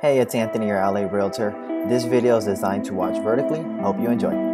Hey, it's Anthony, your LA Realtor. This video is designed to watch vertically. Hope you enjoy.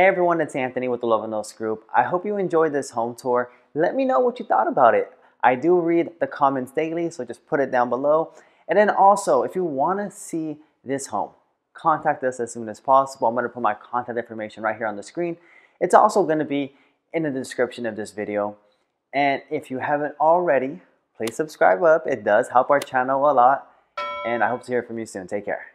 Hey everyone, it's Anthony with the Luevanos Group. I hope you enjoyed this home tour. Let me know what you thought about it. I do read the comments daily, so just put it down below. And then also, if you want to see this home, contact us as soon as possible. I'm going to put my contact information right here on the screen. It's also going to be in the description of this video. And if you haven't already, please subscribe up. It does help our channel a lot. And I hope to hear from you soon. Take care.